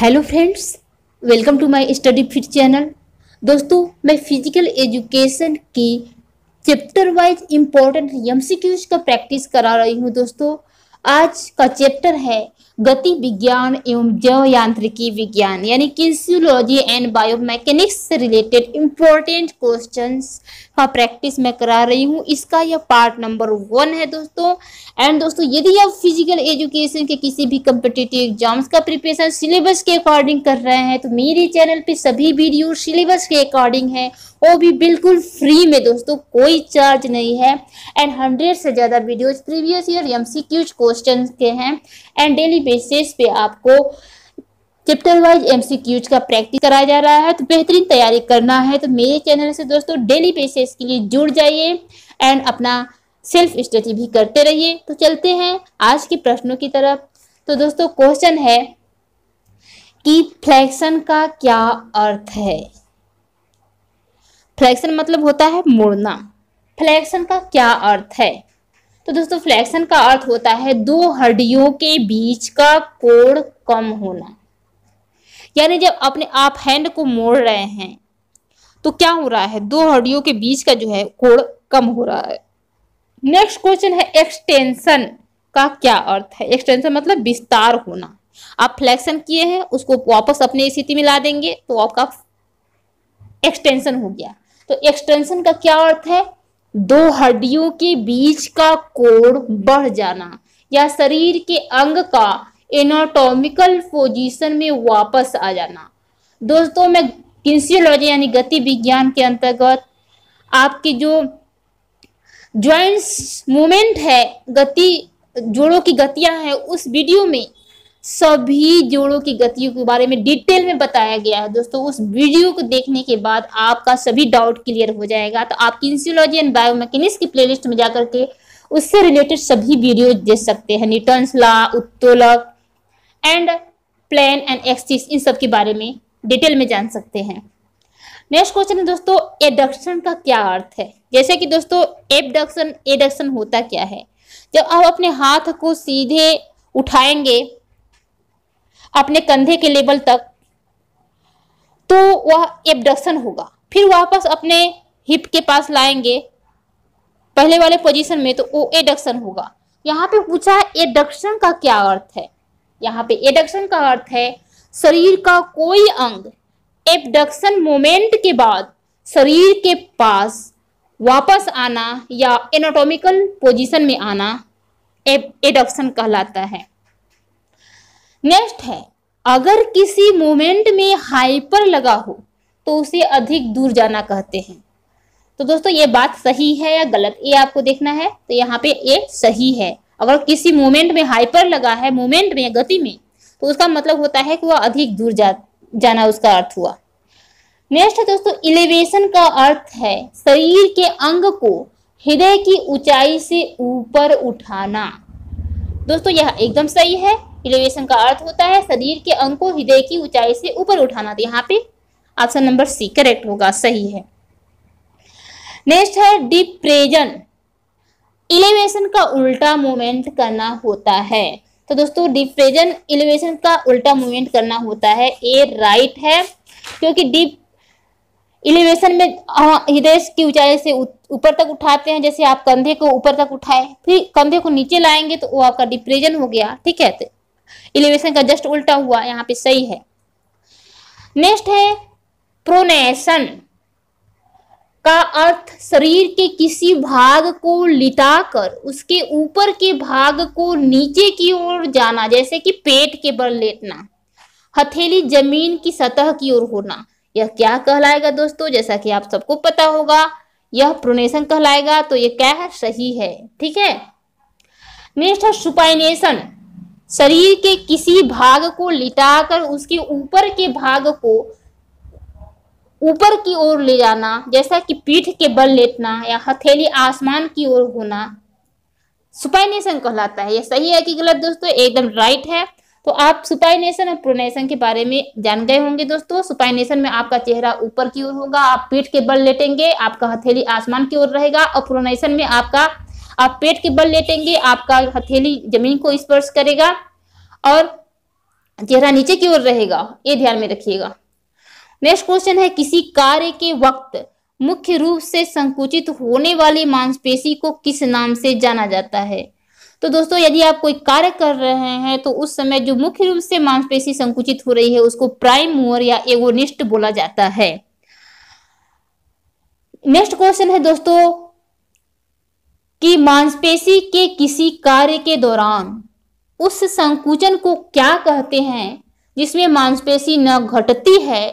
Hello friends, welcome to my study fit channel. दोस्तों, मैं physical education की chapter wise important MCQs का practice करा रही हूं। दोस्तों, आज का चैप्टर है गति विज्ञान एवं जैव यांत्रिकी विज्ञान यानी किनेसियोलॉजी एंड बायोमेकेनिक्स से रिलेटेड इम्पोर्टेंट क्वेश्चंस का प्रैक्टिस मैं करा रही हूँ। इसका यह पार्ट नंबर 1 है दोस्तों। एंड दोस्तों, यदि आप फिजिकल एजुकेशन के किसी भी कम्पिटिटिव एग्जाम्स का प्रिपरेशन सिलेबस के अकॉर्डिंग कर रहे हैं तो मेरे चैनल पे सभी वीडियो सिलेबस के अकॉर्डिंग है, वो भी बिल्कुल फ्री में दोस्तों, कोई चार्ज नहीं है। एंड 100 से ज़्यादा videos previous year MCQs question के हैं एंड डेली बेसिस पे आपको चैप्टर वाइज एमसीक्यूज का प्रैक्टिस कराया जा रहा है। तो बेहतरीन तैयारी करना है तो मेरे चैनल से दोस्तों डेली बेसिस के लिए जुड़ जाइए एंड अपना सेल्फ स्टडी भी करते रहिए। तो चलते हैं आज के प्रश्नों की तरफ। तो दोस्तों, क्वेश्चन है कि फ्लैक्शन का क्या अर्थ है। फ्लैक्शन मतलब होता है मुड़ना। फ्लैक्शन का क्या अर्थ है? तो दोस्तों, फ्लैक्शन का अर्थ होता है दो हड्डियों के बीच का कोण कम होना। यानी जब अपने आप हैंड को मोड़ रहे हैं तो क्या हो रहा है, दो हड्डियों के बीच का जो है कोण कम हो रहा है। नेक्स्ट क्वेश्चन है एक्सटेंशन का क्या अर्थ है। एक्सटेंशन मतलब विस्तार होना। आप फ्लैक्शन किए हैं, उसको वापस अपनी स्थिति में ला देंगे तो आपका एक्सटेंशन हो गया। तो एक्सटेंशन का क्या अर्थ है, दो हड्डियों के बीच का कोण बढ़ जाना या शरीर के अंग का एनाटॉमिकल पोजीशन में वापस आ जाना। दोस्तों, मैं किनेसियोलॉजी यानी गति विज्ञान के अंतर्गत आपके जो जॉइंट्स मूवमेंट है, गति जोड़ों की गतियां हैं, उस वीडियो में सभी जोड़ों की गतियों के बारे में डिटेल में बताया गया है। दोस्तों, उस वीडियो को देखने के बाद आपका सभी डाउट क्लियर हो जाएगा। तो आप किनेसियोलॉजी एंड बायोमेकेनिक्स की प्लेलिस्ट में जाकर के उससे रिलेटेड सभी वीडियो देख सकते हैं। न्यूटन्स लॉ, उत्तोलक एंड प्लेन एंड एक्सिस, इन सब के बारे में डिटेल में जान सकते हैं। नेक्स्ट क्वेश्चन है दोस्तों, एडक्शन का क्या अर्थ है। जैसे कि दोस्तों, एबडक्शन एडक्शन होता क्या है, जब आप अपने हाथ को सीधे उठाएंगे अपने कंधे के लेवल तक तो वह एबडक्शन होगा, फिर वापस अपने हिप के पास लाएंगे पहले वाले पोजीशन में तो वो एडक्शन होगा। यहाँ पे पूछा है एडक्शन का क्या अर्थ है। यहाँ पे एडक्शन का अर्थ है शरीर का कोई अंग एबडक्शन मोमेंट के बाद शरीर के पास वापस आना या एनाटॉमिकल पोजीशन में आना एडक्शन कहलाता है। नेक्स्ट है, अगर किसी मोमेंट में हाइपर लगा हो तो उसे अधिक दूर जाना कहते हैं। तो दोस्तों, ये बात सही है या गलत, ये आपको देखना है। तो यहाँ पे ये सही है। अगर किसी मोमेंट में हाइपर लगा है, मोमेंट में गति में, तो उसका मतलब होता है कि वह अधिक दूर जाना उसका अर्थ हुआ। नेक्स्ट है दोस्तों, इलेवेशन का अर्थ है शरीर के अंग को हृदय की ऊंचाई से ऊपर उठाना। दोस्तों, यह एकदम सही है। इलेवेशन का अर्थ होता है शरीर के अंग को हृदय की ऊंचाई से ऊपर उठाना। तो यहाँ पे ऑप्शन नंबर सी करेक्ट होगा, सही है। नेक्स्ट है डिप्रेशन। इलेवेशन का उल्टा मूवमेंट करना होता है। तो दोस्तों, डिप्रेशन इलेवेशन का उल्टा मूवमेंट करना होता है, ये राइट है। क्योंकि डिप इलेवेशन में हृदय की ऊंचाई से ऊपर तक उठाते हैं। जैसे आप कंधे को ऊपर तक उठाए फिर कंधे को नीचे लाएंगे तो वो आपका डिप्रेशन हो गया, ठीक है। तो इलेवेशन का जस्ट उल्टा हुआ, यहाँ पे सही है। नेक्स्ट है प्रोनेशन का अर्थ शरीर के किसी भाग को लिटाकर उसके ऊपर के भाग को नीचे की ओर जाना, जैसे कि पेट के बल लेटना, हथेली जमीन की सतह की ओर होना। यह क्या कहलाएगा दोस्तों, जैसा कि आप सबको पता होगा, यह प्रोनेशन कहलाएगा। तो यह क्या है, सही है, ठीक है। नेक्स्ट है सुपाइनेशन। शरीर के किसी भाग को लिटाकर उसके ऊपर के भाग को ऊपर की ओर ले जाना, जैसा कि पीठ के बल लेटना या हथेली आसमान की ओर होना, सुपाइनेशन कहलाता है। यह सही है कि गलत दोस्तों, एकदम राइट है। तो आप सुपाइनेशन और प्रोनेशन के बारे में जान गए होंगे दोस्तों। सुपाइनेशन में आपका चेहरा ऊपर की ओर होगा, आप पीठ के बल लेटेंगे, आपका हथेली आसमान की ओर रहेगा। और प्रोनेशन में आपका आप पेट के बल लेटेंगे, आपका हथेली जमीन को स्पर्श करेगा। और चेहरा नीचे की ओर रहेगा, ये ध्यान में रखिएगा। नेक्स्ट क्वेश्चन है, किसी कार्य के वक्त मुख्य रूप से संकुचित होने वाली मांसपेशी को किस नाम से जाना जाता है? तो दोस्तों यदि आप कोई कार्य कर रहे हैं तो उस समय जो मुख्य रूप से मांसपेशी संकुचित हो रही है उसको प्राइम मूवर या एगोनिस्ट बोला जाता है। नेक्स्ट क्वेश्चन है दोस्तों कि मांसपेशी के किसी कार्य के दौरान उस संकुचन को क्या कहते हैं जिसमें मांसपेशी न घटती है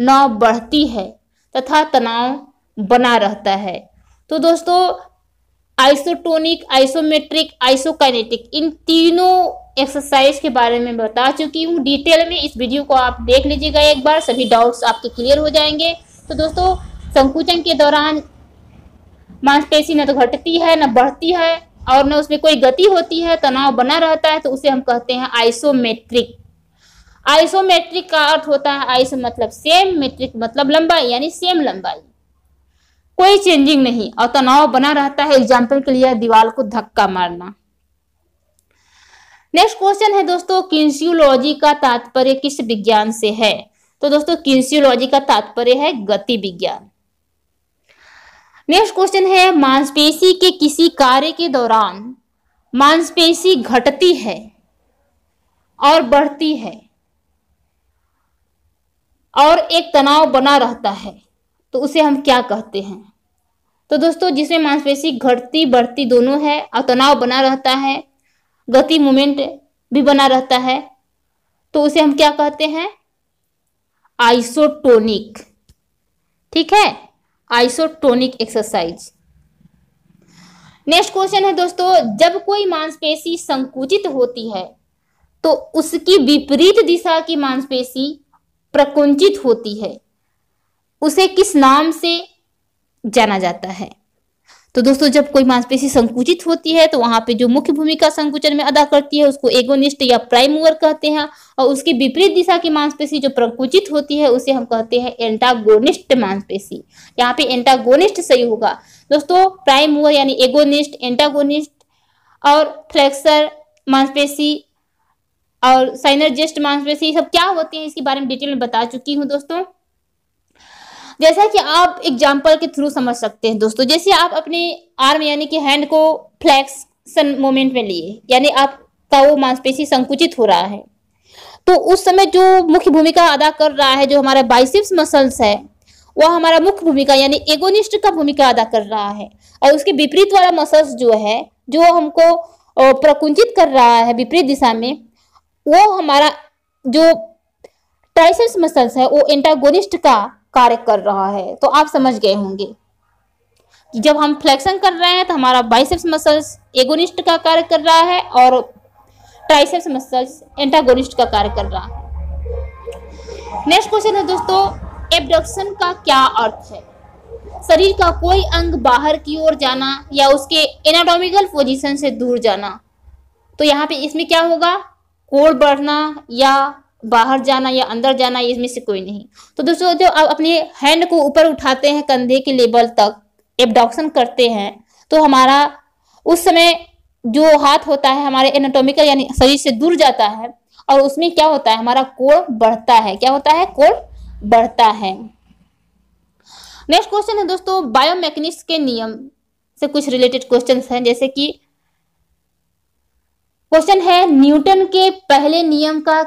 न बढ़ती है तथा तनाव बना रहता है? तो दोस्तों आइसोटोनिक, आइसोमेट्रिक, आइसोकाइनेटिक इन तीनों एक्सरसाइज के बारे में बता चुकी हूँ डिटेल में। इस वीडियो को आप देख लीजिएगा एक बार, सभी डाउट्स आपके क्लियर हो जाएंगे। तो दोस्तों संकुचन के दौरान मांसपेशी न तो घटती है न बढ़ती है और न उसमें कोई गति होती है, तनाव बना रहता है, तो उसे हम कहते हैं आइसोमेट्रिक। आइसोमेट्रिक का अर्थ होता है आइसो मतलब सेम, मेट्रिक मतलब लंबाई, यानी सेम लंबाई, कोई चेंजिंग नहीं और तनाव बना रहता है। एग्जाम्पल के लिए दीवार को धक्का मारना। नेक्स्ट क्वेश्चन है दोस्तों, किनेसियोलॉजी का तात्पर्य किस विज्ञान से है? तो दोस्तों किनेसियोलॉजी का तात्पर्य है गति विज्ञान। नेक्स्ट क्वेश्चन है, मांसपेशी के किसी कार्य के दौरान मांसपेशी घटती है और बढ़ती है और एक तनाव बना रहता है तो उसे हम क्या कहते हैं? तो दोस्तों जिसमें मांसपेशी घटती बढ़ती दोनों है और तनाव बना रहता है, गति मूवमेंट भी बना रहता है, तो उसे हम क्या कहते हैं? आइसोटोनिक। ठीक है, आइसोटोनिक एक्सरसाइज। नेक्स्ट क्वेश्चन है दोस्तों, जब कोई मांसपेशी संकुचित होती है तो उसकी विपरीत दिशा की मांसपेशी प्रकुंचित होती है, उसे किस नाम से जाना जाता है? तो दोस्तों जब कोई मांसपेशी संकुचित होती है तो वहां पे जो मुख्य भूमिका संकुचन में अदा करती है उसको एगोनिस्ट या प्राइम मूवर कहते हैं और उसकी विपरीत दिशा की मांसपेशी जो प्रकुंचित होती है उसे हम कहते हैं एंटागोनिस्ट मांसपेशी। यहाँ पे एंटागोनिस्ट सही होगा दोस्तों। प्राइम मूवर यानी एगोनिस्ट, एंटागोनिस्ट और फ्लेक्सर मांसपेशी और साइनर्जिस्ट मांसपेशी सब क्या होते हैं इसके बारे में डिटेल में बता चुकी हूँ दोस्तों, जैसा कि आप एग्जाम्पल के थ्रू समझ सकते हैं। दोस्तों जैसे आप अपने आर्म यानी कि हैंड को फ्लेक्सन मोमेंट में लिए यानी आपका वो मांसपेशी संकुचित हो रहा है तो उस समय जो मुख्य भूमिका अदा कर रहा है जो हमारा बाइसेप्स मसल्स है वह हमारा मुख्य भूमिका यानी एगोनिस्ट का भूमिका अदा कर रहा है और उसके विपरीत वाला मसल्स जो है जो हमको प्रकुंचित कर रहा है विपरीत दिशा में, वो हमारा जो ट्राइसेप्स मसल्स है वो एंटागोनिस्ट का कार्य कर रहा है। तो आप समझ गए होंगे जब हम फ्लेक्शन कर रहे हैं तो हमारा बाइसेप्स मसल्स एगोनिस्ट का कार्य कर रहा है और ट्राइसेप्स मसल्स एंटागोनिस्ट का कार्य कर रहा है। नेक्स्ट क्वेश्चन है दोस्तों, एब्डक्शन का क्या अर्थ है? शरीर का कोई अंग बाहर की ओर जाना या उसके एनाटॉमिकल पोजीशन से दूर जाना, तो यहाँ पे इसमें क्या होगा? कोण बढ़ना या बाहर जाना या अंदर जाना, इसमें से कोई नहीं। तो दोस्तों जब आप अपने हैंड को ऊपर उठाते हैं कंधे के लेवल तक एब्डक्शन करते हैं तो हमारा उस समय जो हाथ होता है हमारे एनाटॉमिकल यानी शरीर से दूर जाता है और उसमें क्या होता है? हमारा कोण बढ़ता है। क्या होता है? कोण बढ़ता है। नेक्स्ट क्वेश्चन है दोस्तों, बायोमेकेनिक्स के नियम से कुछ रिलेटेड क्वेश्चन हैं, जैसे कि क्वेश्चन है न्यूटन के पहले नियम का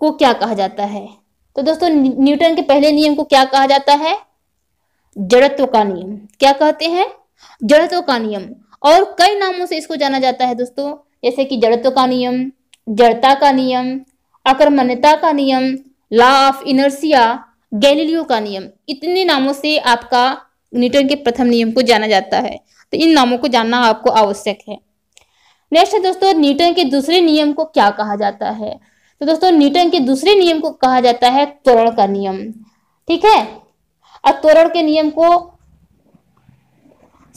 को क्या कहा जाता है? तो दोस्तों न्यूटन के पहले नियम को क्या कहा जाता है? जड़त्व का नियम। क्या कहते हैं? जड़त्व का नियम। और कई नामों से इसको जाना जाता है दोस्तों, जैसे कि जड़त्व का नियम, जड़ता का नियम, अकर्मण्यता का नियम, लॉ ऑफ इनर्शिया, गैलीलियो का नियम। इतने नामों से आपका न्यूटन के प्रथम नियम को जाना जाता है, तो इन नामों को जानना आपको आवश्यक है। नेक्स्ट है दोस्तों, न्यूटन के दूसरे नियम को क्या कहा जाता है? तो दोस्तों न्यूटन के दूसरे नियम को कहा जाता है त्वरण का नियम। ठीक है, और त्वरण के नियम को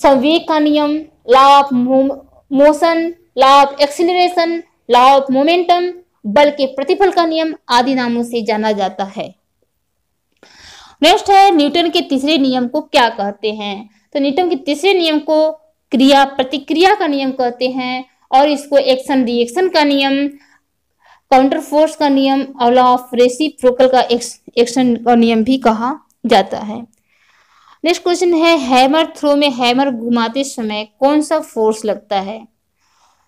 संवेग का नियम, law of motion, law of acceleration, law of momentum, बल के प्रतिफल का नियम आदि नामों से जाना जाता है। नेक्स्ट है, न्यूटन के तीसरे नियम को क्या कहते हैं? तो न्यूटन के तीसरे नियम को क्रिया प्रतिक्रिया का नियम कहते हैं और इसको एक्शन रिएक्शन का नियम, काउंटर फोर्स का नियम और लॉ ऑफ रेसिप्रोकल का एक्शन का नियम भी कहा जाता है। नेक्स्ट क्वेश्चन है, हैमर थ्रो में हैमर घुमाते समय कौन सा फोर्स लगता है?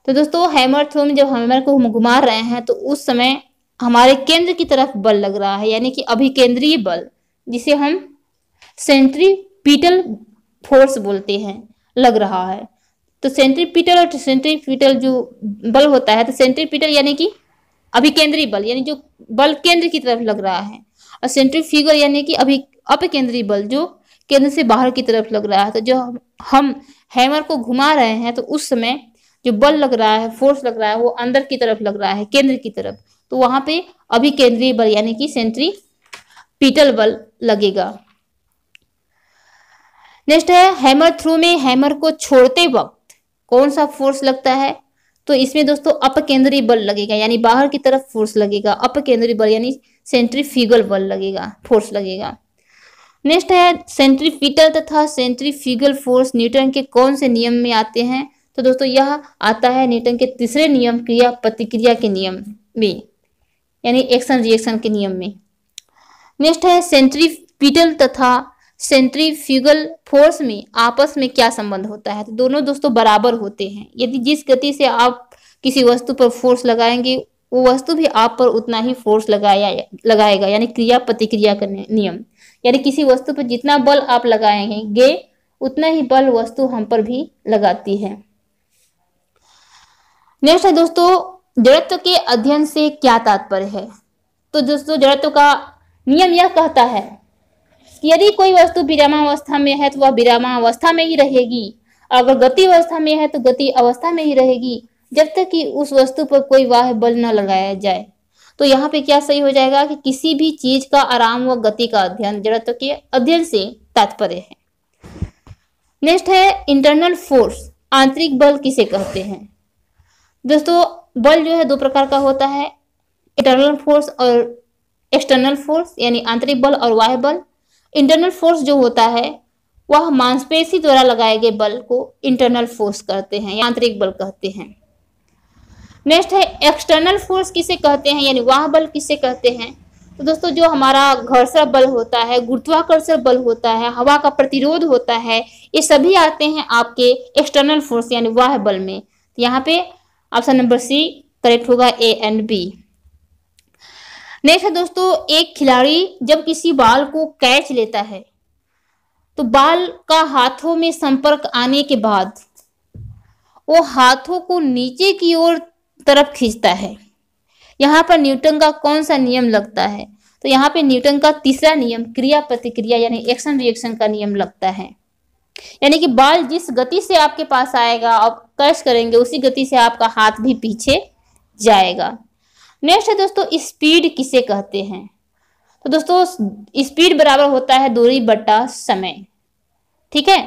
तो दोस्तों हैमर थ्रो में जब हैमर को हम घुमा रहे हैं तो उस समय हमारे केंद्र की तरफ बल लग रहा है, यानी कि अभिकेंद्रीय बल, जिसे हम सेंट्रीपिटल फोर्स बोलते हैं, लग रहा है। तो सेंट्रीपिटल और सेंट्रीपिटल जो बल होता है, तो सेंट्रीपिटल यानी कि अभिकेंद्रीय बल, यानी जो बल केंद्र की तरफ लग रहा है, और सेंट्रीफ्यूगल यानी कि अभी अपकेंद्रीय बल जो केंद्र से बाहर की तरफ लग रहा है। तो जो हम हैमर को घुमा रहे हैं तो उस समय जो बल लग रहा है, फोर्स लग रहा है, वो अंदर की तरफ लग रहा है, केंद्र की तरफ, तो वहां पे अभिकेंद्रीय बल यानी कि सेंट्रीपिटल बल लगेगा। नेक्स्ट है, हैमर थ्रो में हैमर को छोड़ते वक्त कौन सा फोर्स लगता है? तो इसमें दोस्तों अपकेंद्रीय बल लगेगा, यानी बाहर की तरफ फोर्स लगेगा, अपकेंद्रीय बल यानी सेंट्रीफ्यूगल बल लगेगा, फोर्स लगेगा। नेक्स्ट है, सेंट्रीपिटल तथा सेंट्रीफ्यूगल फोर्स न्यूटन के कौन से नियम में आते हैं? तो दोस्तों यह आता है न्यूटन के तीसरे नियम, क्रिया प्रतिक्रिया के नियम में, यानी एक्शन रिएक्शन के नियम में। नेक्स्ट है, सेंट्रीपिटल तथा सेंट्रीफ्यूगल फोर्स में आपस में क्या संबंध होता है? तो दोनों दोस्तों बराबर होते हैं, यदि जिस गति से आप किसी वस्तु पर फोर्स लगाएंगे वो वस्तु भी आप पर उतना ही फोर्स लगाएगा, यानी क्रिया प्रतिक्रिया का नियम, यानी किसी वस्तु पर जितना बल आप लगाएंगे उतना ही बल वस्तु हम पर भी लगाती है। नेक्स्ट है दोस्तों, जड़त्व के अध्ययन से क्या तात्पर्य है? तो दोस्तों जड़त्व का नियम यह कहता है कि यदि कोई वस्तु विरामावस्था में है तो वह विरामावस्था में ही रहेगी, और अगर गति अवस्था में है तो गति अवस्था में ही रहेगी, जब तक कि उस वस्तु पर कोई वाह बल न लगाया जाए। तो यहाँ पे क्या सही हो जाएगा कि किसी भी चीज का आराम व गति का अध्ययन जड़त्व के अध्ययन से तात्पर्य है। नेक्स्ट है, इंटरनल फोर्स, आंतरिक बल किसे कहते हैं? दोस्तों बल जो है दो प्रकार का होता है, इंटरनल फोर्स और एक्सटर्नल फोर्स, यानी आंतरिक बल और बाह्य बल। इंटरनल फोर्स जो होता है वह मांसपेशी द्वारा लगाए गए बल को इंटरनल फोर्स कहते हैं, आंतरिक बल कहते हैं। नेक्स्ट है, एक्सटर्नल फोर्स किसे कहते हैं, यानी बाह्य बल किसे कहते हैं? तो दोस्तों जो हमारा घर्षण बल होता है, गुरुत्वाकर्षण बल होता है, हवा का प्रतिरोध होता है, ये सभी आते हैं आपके एक्सटर्नल फोर्स यानी बाह्य बल में। तो यहाँ पे ऑप्शन नंबर सी करेक्ट होगा, ए एंड बी। नेक्स्ट है दोस्तों, एक खिलाड़ी जब किसी बॉल को कैच लेता है तो बॉल का हाथों में संपर्क आने के बाद वो हाथों को नीचे की ओर तरफ खींचता है, यहाँ पर न्यूटन का कौन सा नियम लगता है? तो यहाँ पे न्यूटन का तीसरा नियम, क्रिया प्रतिक्रिया यानी एक्शन रिएक्शन का नियम लगता है, यानी कि बॉल जिस गति से आपके पास आएगा, आप कैच करेंगे, उसी गति से आपका हाथ भी पीछे जाएगा। नेक्स्ट है दोस्तों, स्पीड किसे कहते हैं? तो दोस्तों स्पीड बराबर होता है दूरी बटा समय, ठीक है।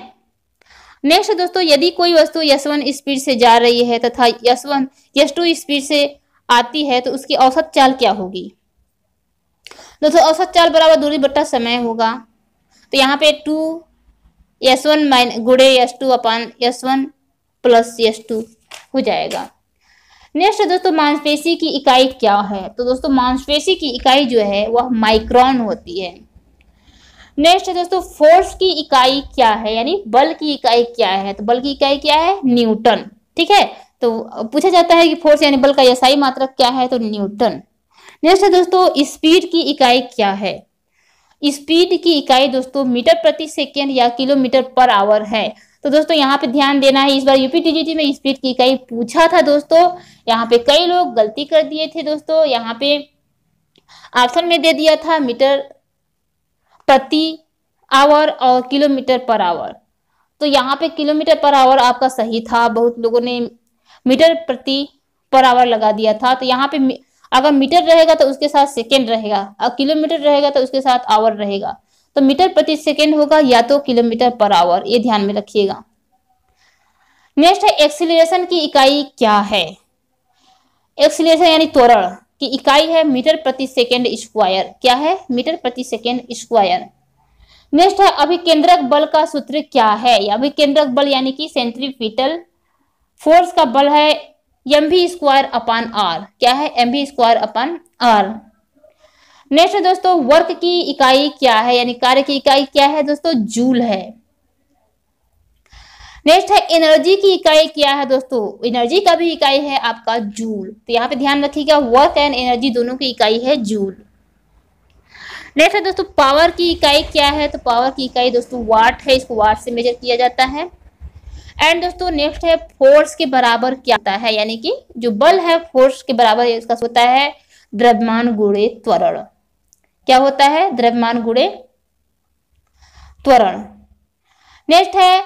नेक्स्ट है दोस्तों, यदि कोई वस्तु s1 स्पीड से जा रही है तथा s2 स्पीड से आती है तो उसकी औसत चाल क्या होगी? दोस्तों औसत चाल बराबर दूरी बटा समय होगा। तो यहाँ पे 2s1 गुणे s2 अपान s1 प्लस s2 हो जाएगा। नेक्स्ट है दोस्तों, मांसपेशी की इकाई क्या है? तो दोस्तों मांसपेशी की इकाई जो है वह माइक्रोन होती है। नेक्स्ट है दोस्तों, फोर्स की इकाई क्या है, यानी बल की इकाई क्या है? तो बल की इकाई क्या है? न्यूटन, ठीक है। तो पूछा जाता है कि फोर्स यानी बल का एसआई मात्रक क्या है? तो न्यूटन। नेक्स्ट है दोस्तों, स्पीड की इकाई क्या है? स्पीड की इकाई दोस्तों मीटर प्रति सेकेंड या किलोमीटर पर आवर है। तो दोस्तों यहाँ पे ध्यान देना है, इस बार यूपीटीजीटी में स्पीड की इकाई पूछा था दोस्तों, यहाँ पे कई लोग गलती कर दिए थे दोस्तों, यहाँ पे ऑप्शन में दे दिया था मीटर प्रति आवर और किलोमीटर पर आवर, तो यहाँ पे किलोमीटर पर आवर आपका सही था, बहुत लोगों ने मीटर प्रति पर आवर लगा दिया था। तो यहाँ पे अगर मीटर रहेगा तो उसके साथ सेकेंड रहेगा, और किलोमीटर रहेगा तो उसके साथ आवर रहेगा, तो मीटर प्रति सेकेंड होगा या तो किलोमीटर पर आवर, ये ध्यान में रखिएगा। नेक्स्ट है, एक्सीलरेशन की इकाई क्या है? एक्सीलरेशन यानी त्वरण की इकाई है मीटर प्रति सेकेंड स्क्वायर, क्या है? मीटर प्रति सेकेंड स्क्वायर। नेक्स्ट है, अभिकेंद्रक बल का सूत्र क्या है? अभिकेंद्रक बल यानी कि सेंट्रीपिटल फोर्स का बल है mv² अपॉन r, क्या है mv² अपॉन r। नेक्स्ट दोस्तों वर्क की इकाई क्या है, यानी कार्य की इकाई क्या है दोस्तों, जूल है। नेक्स्ट है एनर्जी की इकाई क्या है दोस्तों, एनर्जी का भी इकाई है आपका जूल, तो यहाँ पे ध्यान रखिएगा वर्क एंड एनर्जी दोनों की इकाई है जूल। नेक्स्ट है दोस्तों पावर की इकाई क्या है, तो पावर की इकाई दोस्तों वाट है, इसको वाट से मेजर किया जाता है। एंड दोस्तों नेक्स्ट है फोर्स के बराबर क्या होता है, यानी कि जो बल है फोर्स के बराबर इसका होता है द्रव्यमान गुणे त्वरण, क्या होता है द्रव्यमान गुणे त्वरण। नेक्स्ट है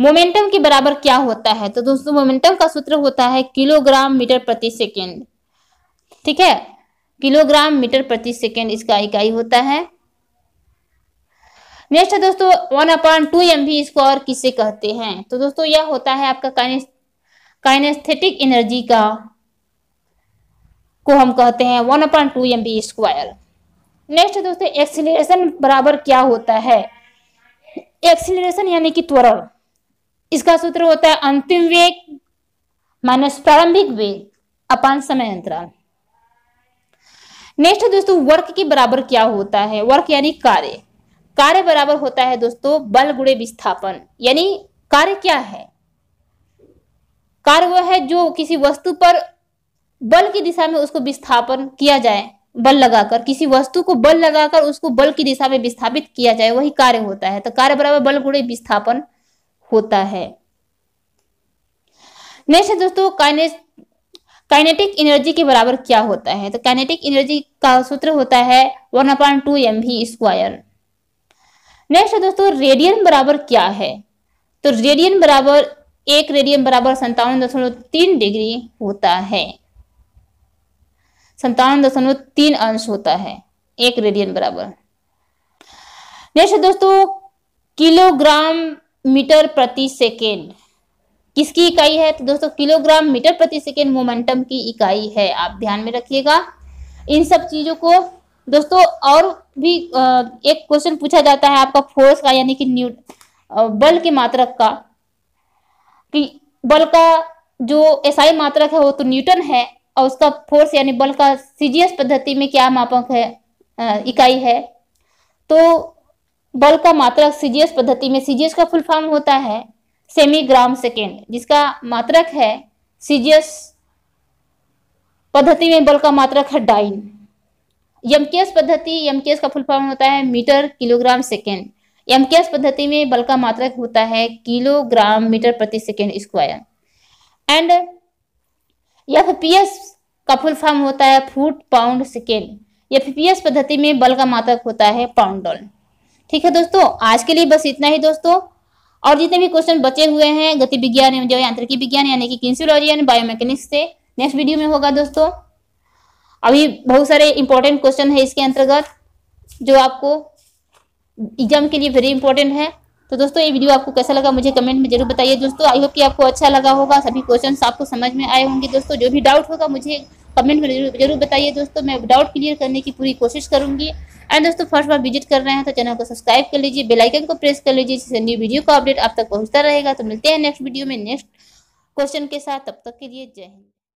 मोमेंटम के बराबर क्या होता है, तो दोस्तों मोमेंटम का सूत्र होता है किलोग्राम मीटर प्रति सेकंड, ठीक है, किलोग्राम मीटर प्रति सेकंड इसका इकाई होता है। नेक्स्ट है दोस्तों 1/2 mv² किसे कहते हैं, तो दोस्तों यह होता है आपका काइनेस्थेटिक एनर्जी का को हम कहते हैं 1/2 mv²। नेक्स्ट दोस्तों एक्सीलरेशन बराबर क्या होता है, एक्सीलरेशन यानी कि त्वरण, इसका सूत्र होता है अंतिम वेग माइनस प्रारंभिक वेग अपॉन समय अंतराल। नेक्स्ट दोस्तों वर्क के बराबर क्या होता है, वर्क यानी कार्य, कार्य बराबर होता है दोस्तों बल गुणे विस्थापन, यानी कार्य क्या है, कार्य वह है जो किसी वस्तु पर बल की दिशा में उसको विस्थापन किया जाए, बल लगाकर किसी वस्तु को बल लगाकर उसको बल की दिशा में विस्थापित किया जाए, वही कार्य होता है। तो कार्य बराबर बल गुणे विस्थापन होता है। नेक्स्ट दोस्तों काइनेटिक एनर्जी के बराबर क्या होता है, तो काइनेटिक एनर्जी का सूत्र होता है 1/2 mv²। नेक्स्ट दोस्तों रेडियन बराबर क्या है, तो रेडियन बराबर 1 रेडियन बराबर 57.3 डिग्री होता है, 57.3 अंश होता है 1 रेडियन बराबर। नेक्स्ट दोस्तों किलोग्राम मीटर प्रति सेकेंड किसकी इकाई है, तो दोस्तों किलोग्राम मीटर प्रति सेकेंड मोमेंटम की इकाई है, आप ध्यान में रखिएगा इन सब चीजों को। दोस्तों और भी एक क्वेश्चन पूछा जाता है आपका फोर्स का, यानी कि बल के मात्रक का, कि बल का जो एसआई मात्रक है वो तो न्यूटन है, और उसका फोर्स यानी बल का सीजीएस पद्धति में क्या मापक है, इकाई है। तो बल का मात्रक सीजीएस पद्धति में, सीजीएस का फुल फॉर्म होता है सेमी ग्राम सेकेंड, जिसका मात्रक है सीजीएस पद्धति में बल का मात्रक है डाइन। एमकेएस पद्धति, एमकेएस का फुल फॉर्म होता है मीटर किलोग्राम सेकेंड, एमकेएस पद्धति में बल का मात्रक होता है किलोग्राम मीटर प्रति सेकेंड स्क्वायर। एंड एफपीएस का फुल फॉर्म होता है फुट पाउंड सेकेंड, एफपीएस पद्धति में बल का मात्रक होता है पाउंड डॉलर। ठीक है दोस्तों, आज के लिए बस इतना ही दोस्तों, और जितने भी क्वेश्चन बचे हुए हैं गति विज्ञान एवं यांत्रिकी विज्ञान यानी कि किनेसियोलॉजी एंड बायोमेकेनिक्स से नेक्स्ट वीडियो में होगा दोस्तों। अभी बहुत सारे इंपॉर्टेंट क्वेश्चन है इसके अंतर्गत जो आपको एग्जाम के लिए वेरी इंपॉर्टेंट है। तो दोस्तों ये वीडियो आपको कैसा लगा मुझे कमेंट में जरूर बताइए दोस्तों, आई होप कि आपको अच्छा लगा होगा, सभी क्वेश्चन आपको समझ में आए होंगे दोस्तों। जो भी डाउट होगा मुझे कमेंट में जरूर बताइए दोस्तों, मैं डाउट क्लियर करने की पूरी कोशिश करूंगी। एंड दोस्तों फर्स्ट बार विजिट कर रहे हैं तो चैनल को सब्सक्राइब कर लीजिए, बेल आइकन को प्रेस कर लीजिए, जिससे न्यू वीडियो का अपडेट आप तक पहुंचता रहेगा। तो मिलते हैं नेक्स्ट वीडियो में नेक्स्ट क्वेश्चन के साथ, तब तक के लिए जय हिंद।